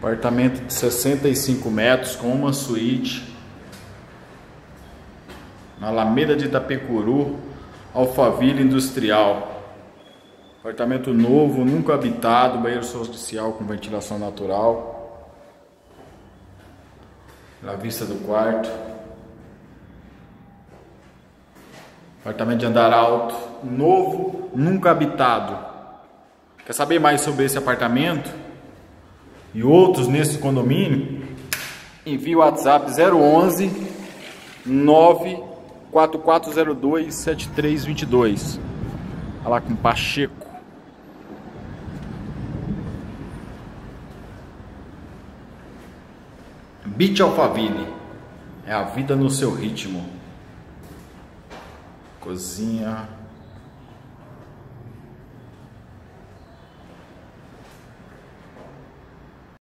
Apartamento de 65 metros com uma suíte. Na Alameda de Itapecuru, Alphaville Industrial. Apartamento novo, nunca habitado, banheiro social com ventilação natural. A vista do quarto. Apartamento de andar alto, novo, nunca habitado. Quer saber mais sobre esse apartamento e outros nesse condomínio? Envie o WhatsApp 011 94402 7322. Fala lá com Pacheco. Beat Alphaville. É a vida no seu ritmo. Cozinha.